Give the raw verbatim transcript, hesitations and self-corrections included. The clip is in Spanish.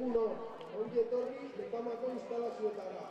segundo, Jorge Torres de Bamako instala su etapa.